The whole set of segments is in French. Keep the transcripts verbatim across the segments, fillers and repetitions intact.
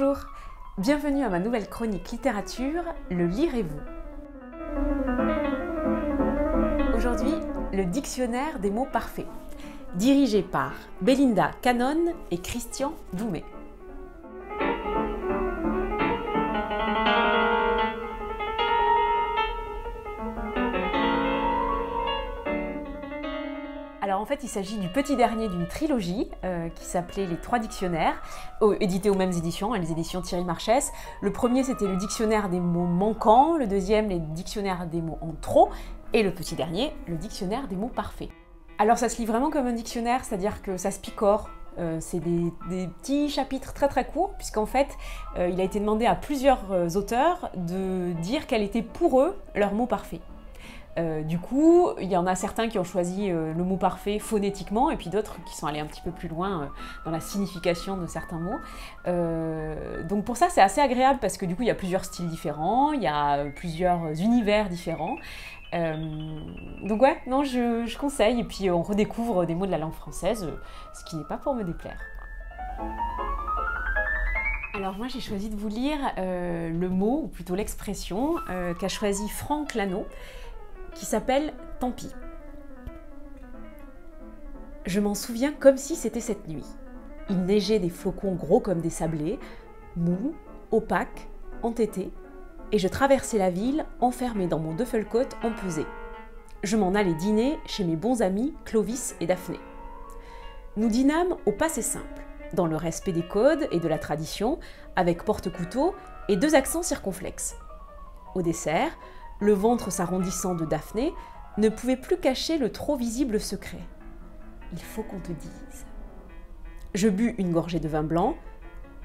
Bonjour, bienvenue à ma nouvelle chronique littérature, le lirez-vous. Aujourd'hui, le dictionnaire des mots parfaits, dirigé par Belinda Cannone et Christian Doumet. Alors en fait, il s'agit du petit dernier d'une trilogie euh, qui s'appelait Les Trois Dictionnaires, euh, édité aux mêmes éditions, les éditions Thierry Marchès. Le premier, c'était le dictionnaire des mots manquants, le deuxième, les dictionnaires des mots en trop, et le petit dernier, le dictionnaire des mots parfaits. Alors ça se lit vraiment comme un dictionnaire, c'est-à-dire que ça se picore. Euh, c'est des, des petits chapitres très très courts, puisqu'en fait, euh, il a été demandé à plusieurs euh, auteurs de dire quel était pour eux leur mot parfait. Euh, du coup, il y en a certains qui ont choisi euh, le mot parfait phonétiquement, et puis d'autres qui sont allés un petit peu plus loin euh, dans la signification de certains mots. Euh, donc pour ça, c'est assez agréable, parce que du coup, il y a plusieurs styles différents, il y a plusieurs univers différents. Euh, donc ouais, non, je, je conseille, et puis on redécouvre des mots de la langue française, ce qui n'est pas pour me déplaire. Alors moi j'ai choisi de vous lire euh, le mot, ou plutôt l'expression, euh, qu'a choisi Frank Lanot, qui s'appelle « Tant pis ». Je m'en souviens comme si c'était cette nuit. Il neigeait des flocons gros comme des sablés, mous, opaques, entêtés, et je traversais la ville, enfermée dans mon duffel-coat empesé. Je m'en allais dîner chez mes bons amis Clovis et Daphné. Nous dînâmes au passé simple, dans le respect des codes et de la tradition, avec porte-couteau et deux accents circonflexes. Au dessert, le ventre s'arrondissant de Daphné ne pouvait plus cacher le trop visible secret. Il faut qu'on te dise. Je bus une gorgée de vin blanc,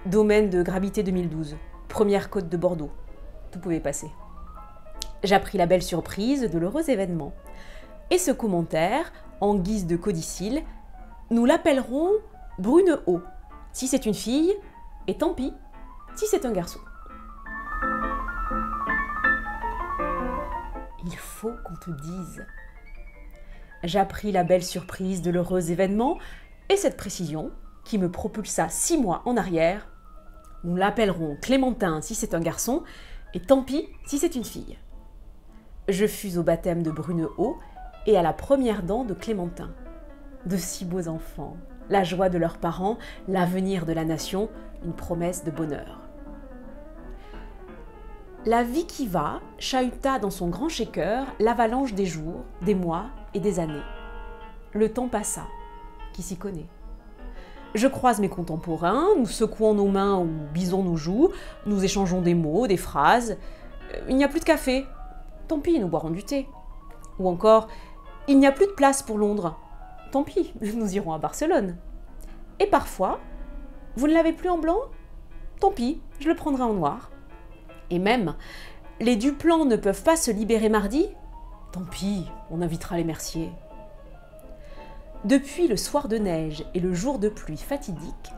Domaine de gravité deux mille douze, première côte de Bordeaux. Tout pouvait passer. J'appris la belle surprise de l'heureux événement. Et ce commentaire, en guise de codicile, nous l'appellerons Brunehaut, si c'est une fille, et tant pis, si c'est un garçon. Il faut qu'on te dise. J'appris la belle surprise de l'heureux événement, et cette précision, qui me propulsa six mois en arrière, nous l'appellerons Clémentin si c'est un garçon, et tant pis si c'est une fille. Je fus au baptême de Brunehaut et à la première dent de Clémentin. De si beaux enfants, la joie de leurs parents, l'avenir de la nation, une promesse de bonheur. La vie qui va chahuta dans son grand shaker l'avalanche des jours, des mois et des années. Le temps passa, qui s'y connaît. Je croise mes contemporains, nous secouons nos mains ou bisons nos joues, nous échangeons des mots, des phrases. Il n'y a plus de café, tant pis, nous boirons du thé. Ou encore, il n'y a plus de place pour Londres, tant pis, nous irons à Barcelone. Et parfois, vous ne l'avez plus en blanc, tant pis, je le prendrai en noir. Et même, les Duplans ne peuvent pas se libérer mardi, tant pis, on invitera les Merciers. Depuis le soir de neige et le jour de pluie fatidique,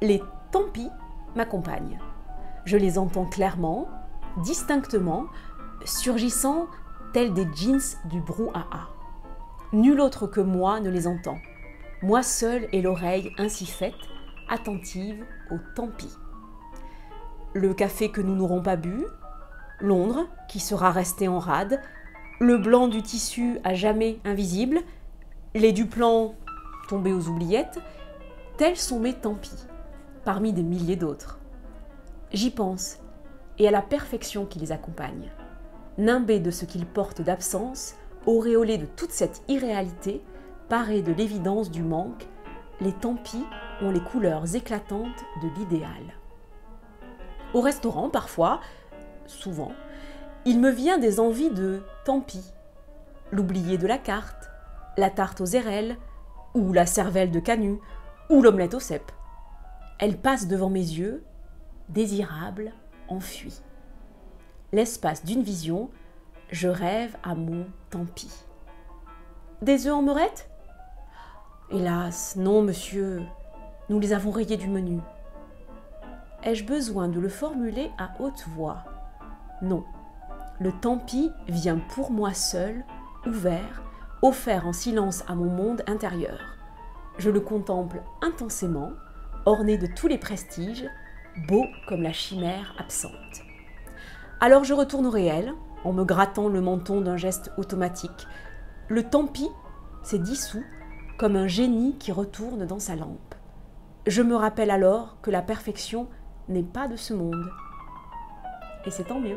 les tant pis m'accompagnent. Je les entends clairement, distinctement, surgissant tels des jeans du brouhaha. Nul autre que moi ne les entend. Moi seule ai l'oreille ainsi faite, attentive au tant pis. Le café que nous n'aurons pas bu, Londres qui sera resté en rade, le blanc du tissu à jamais invisible, les Duplans tombés aux oubliettes, tels sont mes tant pis, parmi des milliers d'autres. J'y pense, et à la perfection qui les accompagne, nimbés de ce qu'ils portent d'absence, auréolés de toute cette irréalité, parés de l'évidence du manque, les tant pis ont les couleurs éclatantes de l'idéal. Au restaurant, parfois, souvent, il me vient des envies de tant pis, l'oublié de la carte, la tarte aux érelles, ou la cervelle de canut, ou l'omelette au cèpe. Elle passe devant mes yeux, désirable, enfuie. L'espace d'une vision, je rêve à mon tant pis. Des œufs en meurette ? Hélas, non, monsieur, nous les avons rayés du menu. Ai-je besoin de le formuler à haute voix ? Non, le tant pis vient pour moi seul, ouvert, offert en silence à mon monde intérieur. Je le contemple intensément, orné de tous les prestiges, beau comme la chimère absente. Alors je retourne au réel, en me grattant le menton d'un geste automatique. Le tant pis s'est dissous, comme un génie qui retourne dans sa lampe. Je me rappelle alors que la perfection n'est pas de ce monde. Et c'est tant mieux.